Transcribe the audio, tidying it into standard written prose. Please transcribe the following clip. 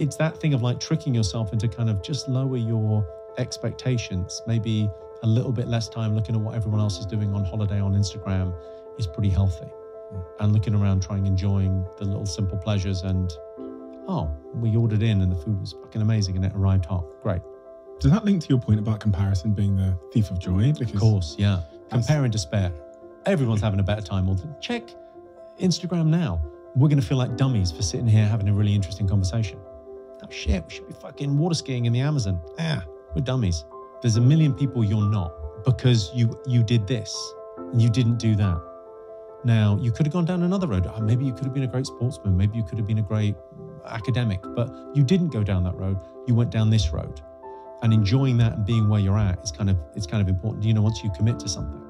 it's that thing of like tricking yourself into kind of just lower your expectations. Maybe a little bit less time looking at what everyone else is doing on holiday on Instagram is pretty healthy. And looking around, enjoying the little simple pleasures and, oh, we ordered in and the food was fucking amazing and it arrived hot. Great. Does that link to your point about comparison being the thief of joy? Because of course, yeah. Compare and despair. Everyone's having a better time. Or check Instagram now. We're going to feel like dummies for sitting here having a really interesting conversation. Oh shit, we should be fucking water skiing in the Amazon. Ah, we're dummies. There's a million people you're not because you did this and you didn't do that. Now, you could have gone down another road. Maybe you could have been a great sportsman. Maybe you could have been a great academic, but you didn't go down that road. You went down this road. And enjoying that and being where you're at is kind of important. You know, once you commit to something,